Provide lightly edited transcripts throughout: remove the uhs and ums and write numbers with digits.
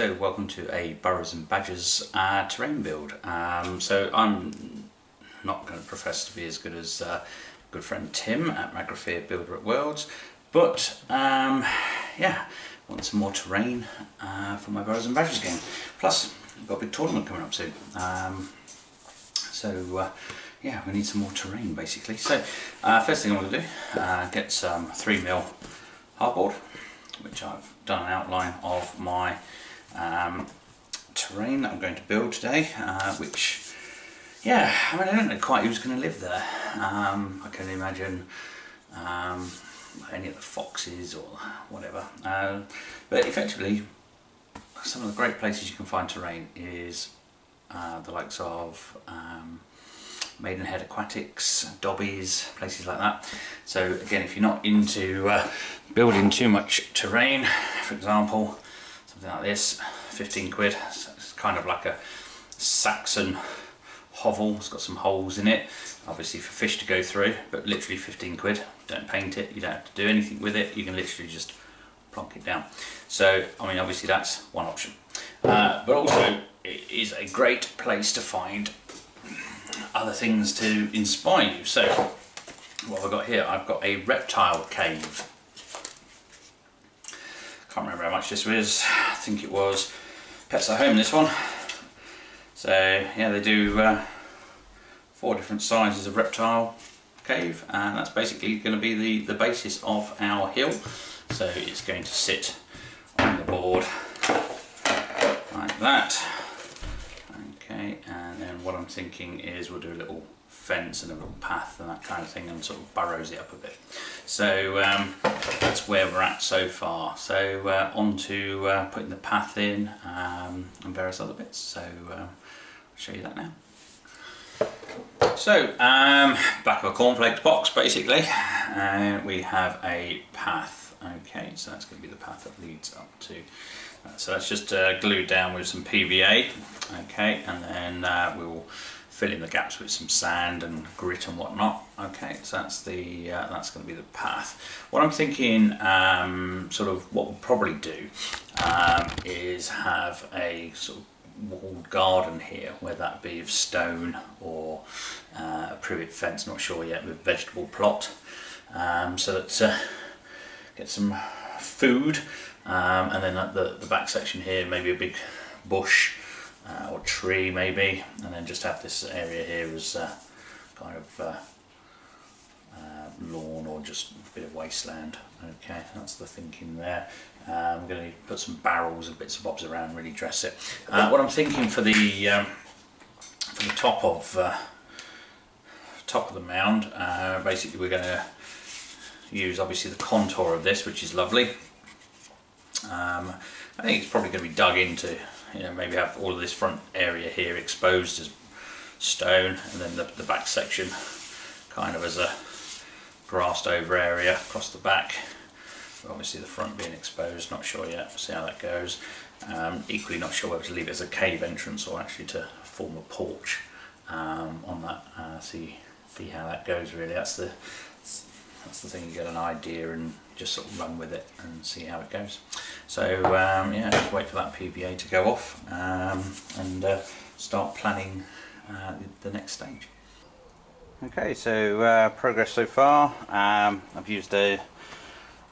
So welcome to a Burrows and Badgers terrain build. So I'm not going to profess to be as good as good friend Tim at Magrafair Builder at Worlds, but yeah, I want some more terrain for my Burrows and Badgers game. Plus, I've got a big tournament coming up soon. Yeah, we need some more terrain basically. So first thing I'm going to do, get some 3mm hardboard, which I've done an outline of my terrain that I'm going to build today, which, yeah, I mean, I don't know quite who's going to live there. I can imagine any of the foxes or whatever, but effectively some of the great places you can find terrain is the likes of Maidenhead Aquatics, Dobbies, places like that. So again, if you're not into building too much terrain, for example, something like this, 15 quid, so it's kind of like a Saxon hovel, it's got some holes in it, obviously for fish to go through, but literally 15 quid, don't paint it, you don't have to do anything with it, you can literally just plonk it down. So, I mean, obviously that's one option. But also, it is a great place to find other things to inspire you. So what have I got here? I've got a reptile cave. Can't remember how much this was. I think it was Pets at Home, this one. So yeah, they do 4 different sizes of reptile cave, and that's basically going to be the basis of our hill. So it's going to sit on the board like that. Okay, and then what I'm thinking is we'll do a little fence and a little path and that kind of thing, and sort of burrows it up a bit. So that's where we're at so far. So on to putting the path in and various other bits. So I'll show you that now. So back of a cornflakes box basically, and we have a path. Okay, so that's going to be the path that leads up to. So that's just glued down with some PVA, okay, and then we'll fill in the gaps with some sand and grit and whatnot. Okay, so that's the that's going to be the path. What I'm thinking, sort of, what we'll probably do is have a sort of walled garden here, whether that be of stone or a privet fence. Not sure yet, with vegetable plot, so that get some food. And then at the back section here, maybe a big bush or tree maybe, and then just have this area here as kind of lawn or just a bit of wasteland. Okay, that's the thinking there. I'm going to put some barrels and bits and bobs around, really dress it. What I'm thinking for the top of the mound, basically we're going to use obviously the contour of this, which is lovely. I think it's probably going to be dug into, you know, maybe have all of this front area here exposed as stone, and then the back section kind of as a grassed over area across the back. Obviously the front being exposed, not sure yet, we'll see how that goes. Equally not sure whether to leave it as a cave entrance or actually to form a porch on that. See how that goes really. That's the thing, you get an idea and just sort of run with it and see how it goes. So yeah, just wait for that PVA to go off and start planning the next stage. Okay, so progress so far. I've used a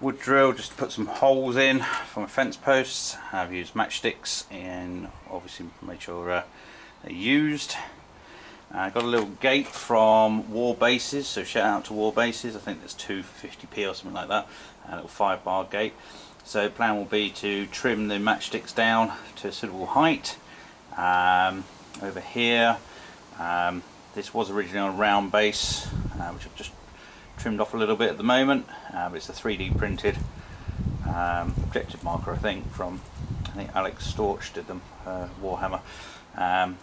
wood drill just to put some holes in for my fence posts. I've used matchsticks and obviously made sure they're used. I got a little gate from Warbases, so shout out to Warbases. I think that's 250p or something like that, a little 5-bar gate. So the plan will be to trim the matchsticks down to a suitable height. Over here, this was originally on a round base, which I've just trimmed off a little bit at the moment, but it's a 3D printed objective marker, I think, from, I think Alex Storch did them, Warhammer.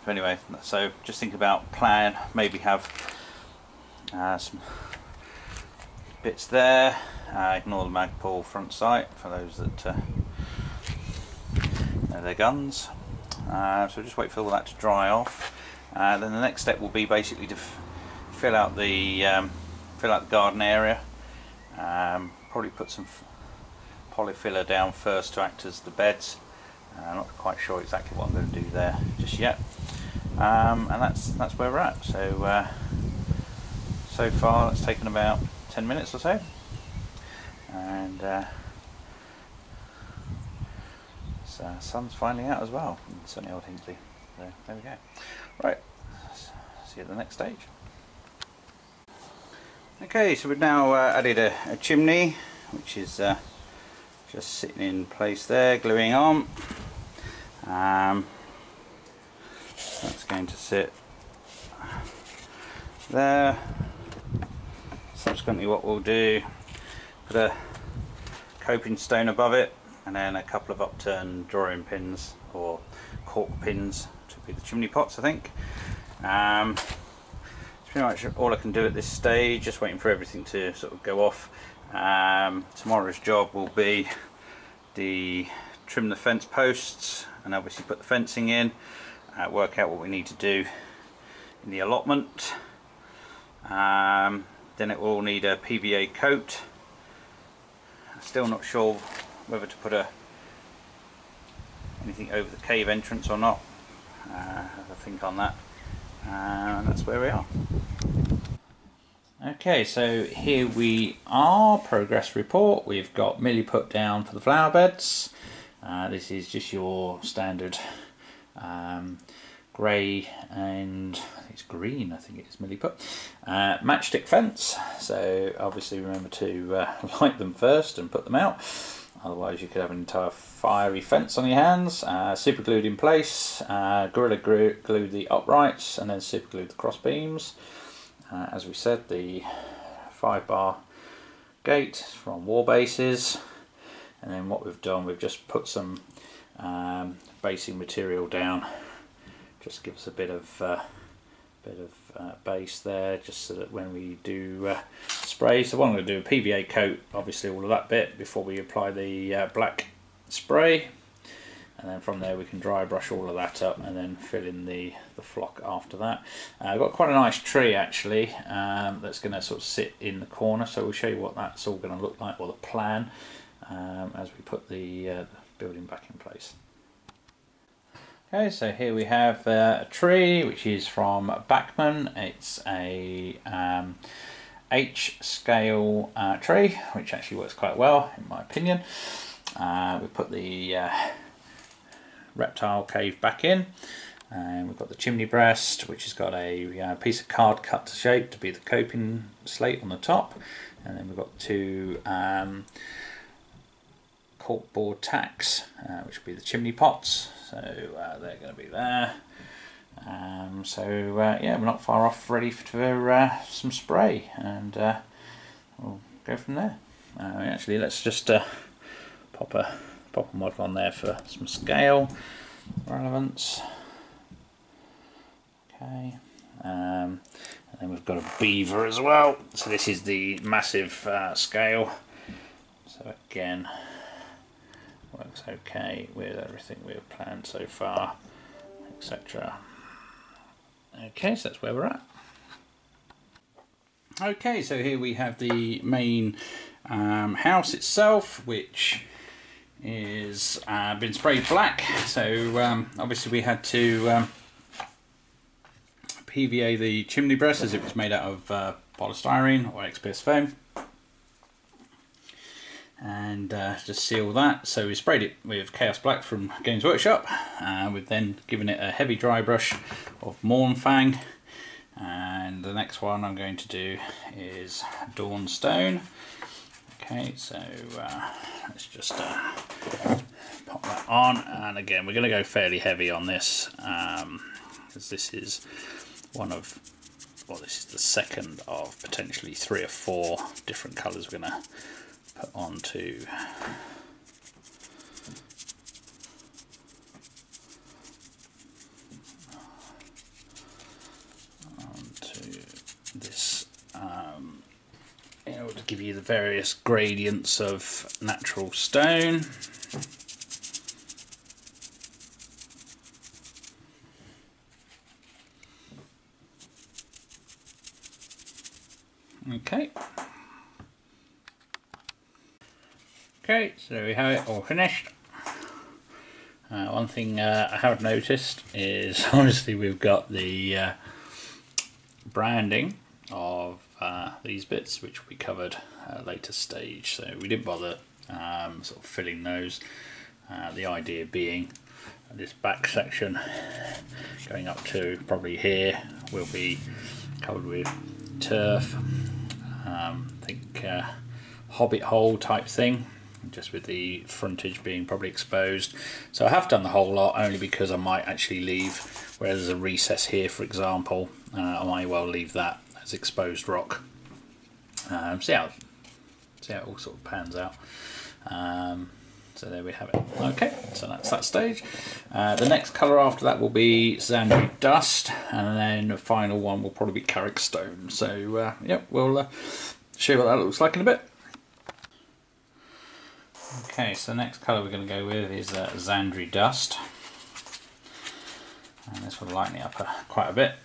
Anyway, so just think about plan, maybe have some bits there, ignore the Magpul front sight for those that know their guns. So just wait for all that to dry off, then the next step will be basically to fill out the garden area, probably put some polyfiller down first to act as the beds. I'm not quite sure exactly what I'm going to do there just yet. And that's where we're at. So so far it's taken about 10 minutes or so, and so sun's finally out as well, sunny old Hinkley. So there we go. Right, see you at the next stage. Okay, so we've now added a chimney, which is just sitting in place there, gluing on. That's going to sit there. Subsequently, what we'll do, put a coping stone above it, and then a couple of upturned drawing pins or cork pins to be the chimney pots, I think. It's pretty much all I can do at this stage, just waiting for everything to sort of go off. Tomorrow's job will be the trim the fence posts and obviously put the fencing in, work out what we need to do in the allotment. Then it will need a PVA coat. I'm still not sure whether to put anything over the cave entrance or not. Have a think on that. And that's where we are. Okay, so here we are, progress report. We've got Milliput down for the flower beds. This is just your standard grey and I think it's green, I think it is Milliput. Matchstick fence, so obviously remember to light them first and put them out, otherwise you could have an entire fiery fence on your hands. Super glued in place, Gorilla glued the uprights and then super glued the cross beams. As we said, the 5-bar gate from Warbases, and then what we've done, we've just put some basing material down. Just give us a bit of base there, just so that when we do spray. So what I'm going to do, a PVA coat, obviously all of that bit before we apply the black spray, and then from there we can dry brush all of that up and then fill in the flock after that. I've got quite a nice tree actually that's going to sort of sit in the corner, so we'll show you what that's all going to look like, or the plan, as we put the building back in place. Okay, so here we have a tree which is from Bachman. It's a H scale tree, which actually works quite well in my opinion. We put the reptile cave back in, and we've got the chimney breast, which has got a piece of card cut to shape to be the coping slate on the top, and then we've got two corkboard tacks, which will be the chimney pots, so they're going to be there. Yeah, we're not far off, ready for some spray, and we'll go from there. Actually, let's just pop a model on there for some scale relevance. Okay, and then we've got a beaver as well. So this is the massive scale. So again, works okay with everything we've planned so far, etc. Okay, so that's where we're at. Okay, so here we have the main house itself, which is been sprayed black. So obviously we had to PVA the chimney breast, as it was made out of polystyrene or XPS foam, and just seal that. So we sprayed it with Chaos Black from Games Workshop. We've then given it a heavy dry brush of Mournfang, and the next one I'm going to do is Dawnstone. Okay, so let's just pop that on, and again we're going to go fairly heavy on this, because this is one of, well, this is the second of potentially 3 or 4 different colours we're going to put onto this, in order to give you the various gradients of natural stone. Okay. Okay, so we have it all finished. One thing I have noticed is obviously we've got the branding of these bits, which we covered at a later stage, so we didn't bother sort of filling those. The idea being this back section going up to probably here will be covered with turf, I think hobbit hole type thing, just with the frontage being probably exposed. So I have done the whole lot only because I might actually leave where there's a recess here, for example. I might well leave that as exposed rock. See how it all sort of pans out. So there we have it. Okay, so that's that stage. The next colour after that will be Zandri Dust, and then the final one will probably be Carrick Stone. So yep, we'll show you what that looks like in a bit. Okay, so the next colour we're going to go with is Zandri Dust, and this will lighten it up quite a bit.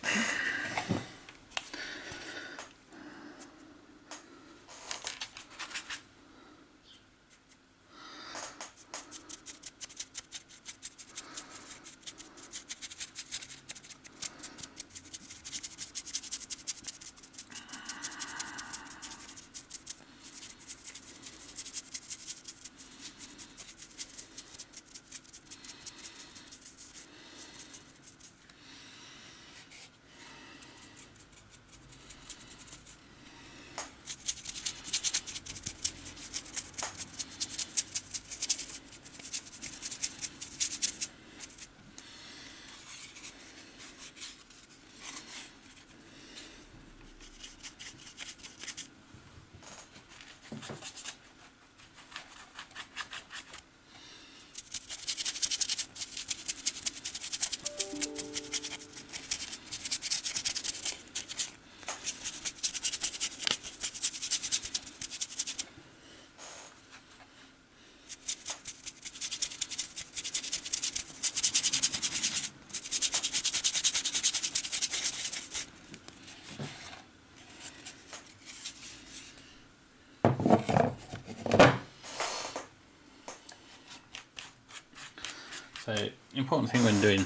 So the important thing when doing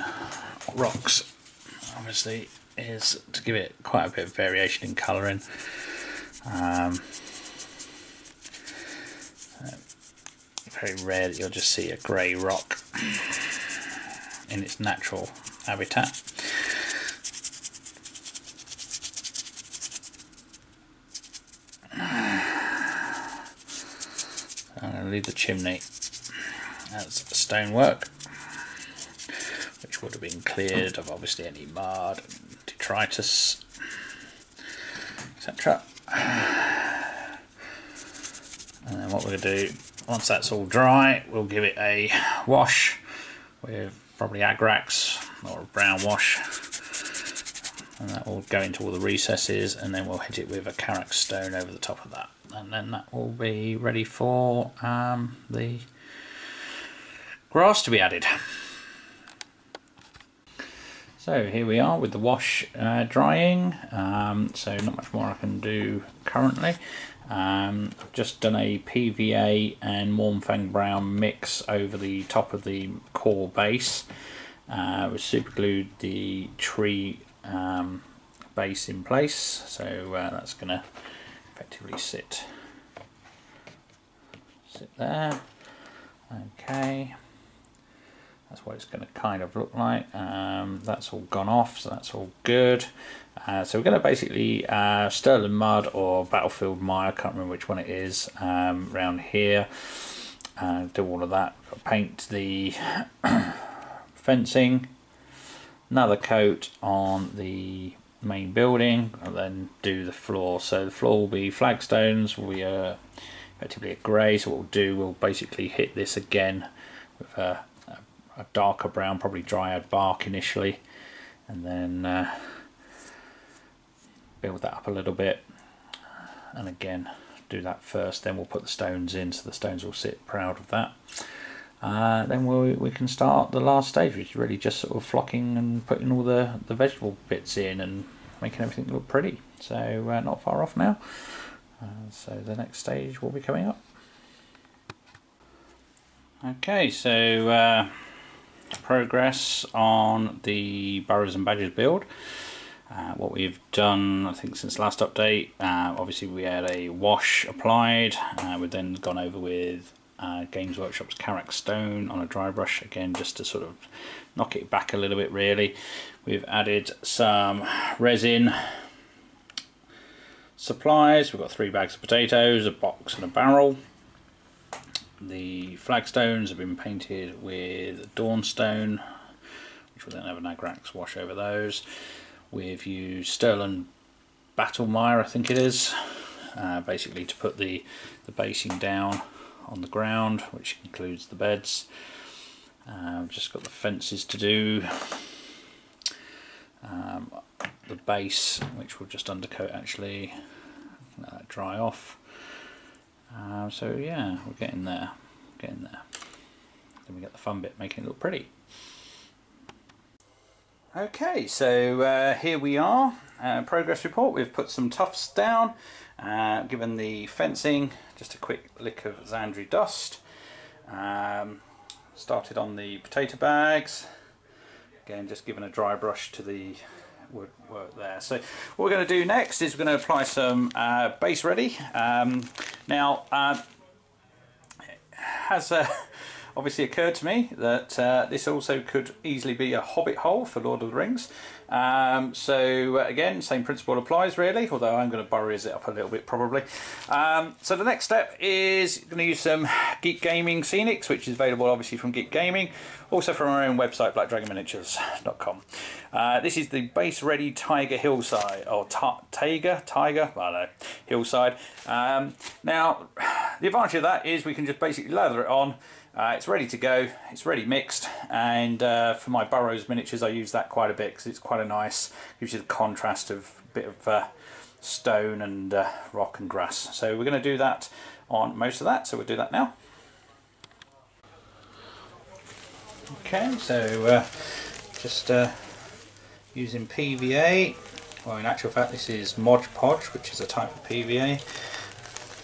rocks, obviously, is to give it quite a bit of variation in colouring. Very rare that you'll just see a grey rock in its natural habitat. I'm going to leave the chimney as stonework, which would have been cleared of obviously any mud and detritus, etc. And then what we're going to do, once that's all dry, we'll give it a wash with probably Agrax or a brown wash, and that will go into all the recesses, and then we'll hit it with a Karak Stone over the top of that, and then that will be ready for the grass to be added. So here we are with the wash drying, so not much more I can do currently. I've just done a PVA and Mournfang brown mix over the top of the core base. We super glued the tree base in place, so that's going to effectively sit there. Okay. That's what it's going to kind of look like. That's all gone off, so that's all good. So we're going to basically Stirland mud or battlefield mire, can't remember which one it is, around here. Do all of that. Paint the fencing, another coat on the main building, and then do the floor. So the floor will be flagstones, will be effectively a grey. So what we'll do, we'll basically hit this again with a darker brown, probably drier bark initially, and then build that up a little bit, and again do that first, then we'll put the stones in, so the stones will sit proud of that. Then we can start the last stage, which is really just sort of flocking and putting all the vegetable bits in and making everything look pretty. So not far off now, so the next stage will be coming up. Okay, so progress on the Burrows and Badgers build. What we've done, I think, since last update, obviously we had a wash applied. We've then gone over with Games Workshop's Carrick Stone on a dry brush, again just to sort of knock it back a little bit really. We've added some resin supplies. We've got 3 bags of potatoes, a box and a barrel. The flagstones have been painted with Dawnstone, which we'll then have an Agrax wash over those. We've used Stirland Battlemire, I think it is, basically to put the basing down on the ground, which includes the beds. We've just got the fences to do, the base, which we'll just undercoat actually, let that dry off. So yeah, we're getting there, Then we get the fun bit, making it look pretty. Okay, so here we are, progress report. We've put some tufts down, given the fencing, just a quick lick of Zandri Dust. Started on the potato bags, again just giving a dry brush to the woodwork there. So what we're going to do next is we're going to apply some base ready. Now, has a obviously occurred to me that this also could easily be a hobbit hole for Lord of the Rings. So again, same principle applies really, although I'm going to burrows it up a little bit probably. So the next step is going to use some Geek Gaming Scenics, which is available obviously from Geek Gaming, also from our own website, blackdragonminiatures.com. This is the base ready Tiger Hillside, or Hillside. Now the advantage of that is we can just basically lather it on. It's ready to go, it's ready mixed, and for my Burrows miniatures I use that quite a bit because it's quite a nice, gives you the contrast of a bit of stone and rock and grass. So we're going to do that on most of that, so we'll do that now. Okay, so just using PVA, well in actual fact this is Mod Podge, which is a type of PVA.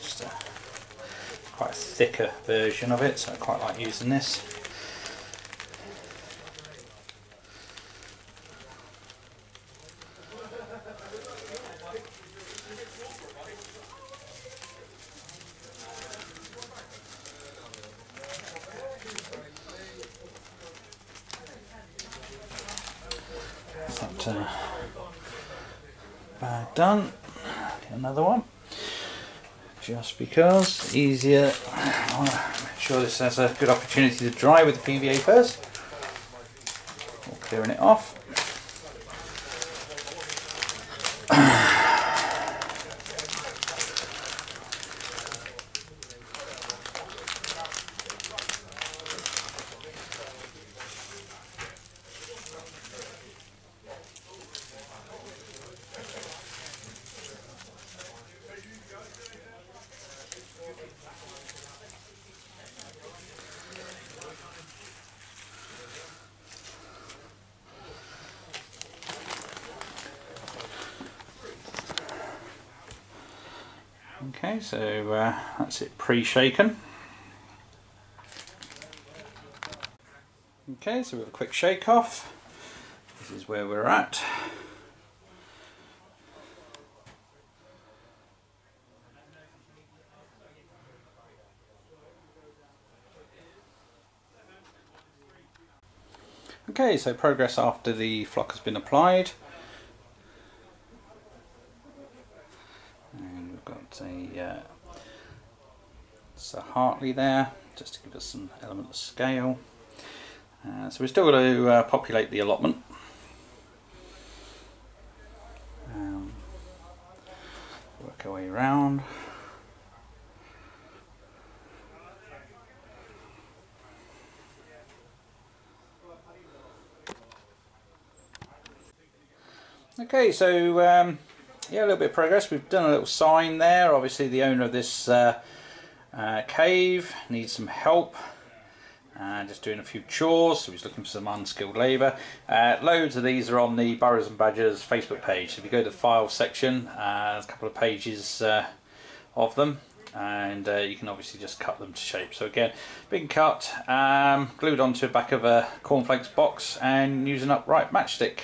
Just quite a thicker version of it, so I quite like using this. That's not bad done. Get another one. Just because, easier. I want to make sure this has a good opportunity to dry with the PVA first. Or clearing it off. Okay, so that's it pre-shaken. Okay, so we have a quick shake off. This is where we're at. Okay, so progress after the flock has been applied. So Hartley there, just to give us some element of scale. So we're still going to populate the allotment. Work our way around. Okay, so yeah, a little bit of progress. We've done a little sign there. Obviously the owner of this cave needs some help, just doing a few chores, so he's looking for some unskilled labour. Loads of these are on the Burrows and Badgers Facebook page. If you go to the file section, there's a couple of pages of them. and you can obviously just cut them to shape. So again, being cut, glued onto the back of a cornflakes box and using an upright matchstick.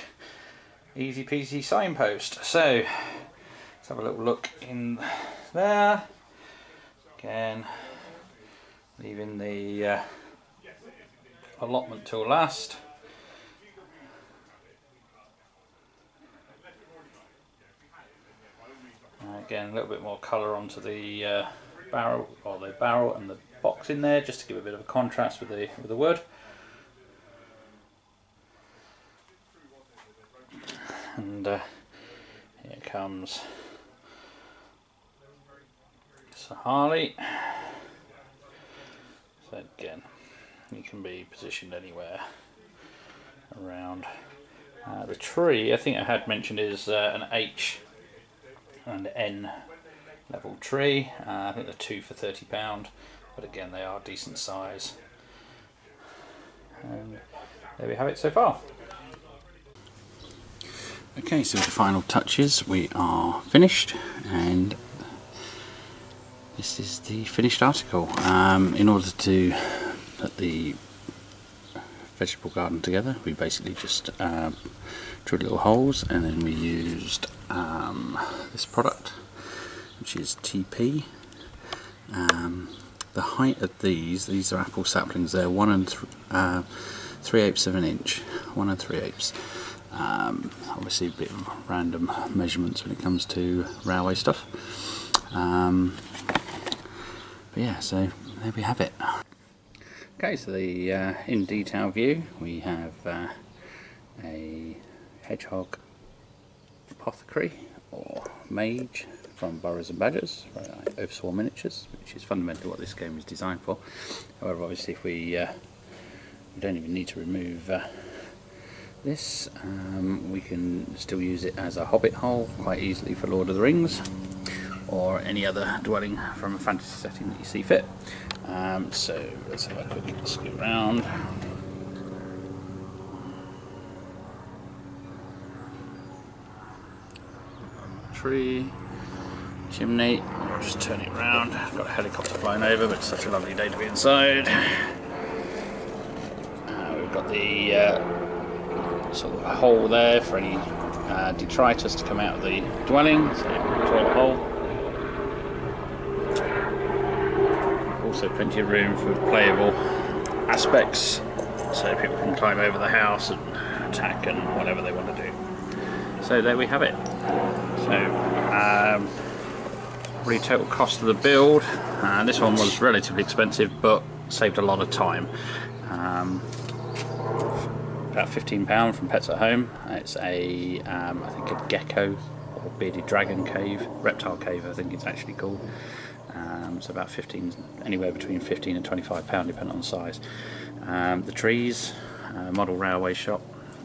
Easy peasy signpost. So let's have a little look in there. Again, leaving the allotment till last. Again, a little bit more colour onto the barrel, or the barrel and the box in there, just to give a bit of a contrast with the wood. And here comes Sahali. So again, you can be positioned anywhere around the tree. I think I had mentioned is an H and N level tree. I think they're 2 for £30, but again they are decent size. And there we have it so far. Okay, so with the final touches we are finished, and this is the finished article. In order to put the vegetable garden together, we basically just drilled little holes, and then we used this product, which is TP. The height of these are apple saplings. They're 1 3/8 of an inch, 1 3/8. Obviously a bit of random measurements when it comes to railway stuff. But yeah, so there we have it. Okay, so the in detail view, we have a hedgehog apothecary or mage from Burrows and Badgers, Oathsworn Miniatures, which is fundamentally what this game is designed for. However, obviously, if we don't even need to remove this, we can still use it as a hobbit hole quite easily for Lord of the Rings or any other dwelling from a fantasy setting that you see fit. So let's have a quick scoot around. Tree, chimney, I'll just turn it round. I've got a helicopter flying over, but it's such a lovely day to be inside. We've got the sort of hole there for any detritus to come out of the dwelling, so toilet hole. Also plenty of room for playable aspects, so people can climb over the house and attack and whatever they want to do. So there we have it. So really total cost of the build, and this one was relatively expensive but saved a lot of time. About £15 from Pets at Home. It's a I think a gecko or bearded dragon cave, reptile cave I think it's actually called. So about 15, anywhere between 15 and 25 pound depending on size. The trees, model railway shop,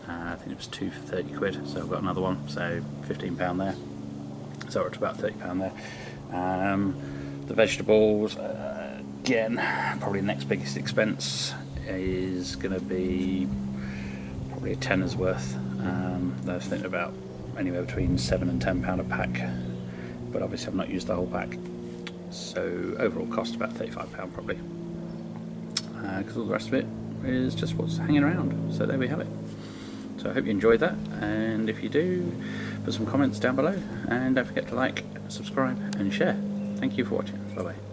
I think it was 2 for £30, so I've got another one, so 15 pound there, so we're at about 30 pound there. The vegetables, again, probably the next biggest expense is going to be probably a tenner's worth. I was thinking about anywhere between 7 and 10 pound a pack, but obviously I've not used the whole pack. So overall cost about £35 probably, because all the rest of it is just what's hanging around. So there we have it. So I hope you enjoyed that, and if you do, put some comments down below, and don't forget to like, subscribe and share. Thank you for watching. Bye bye.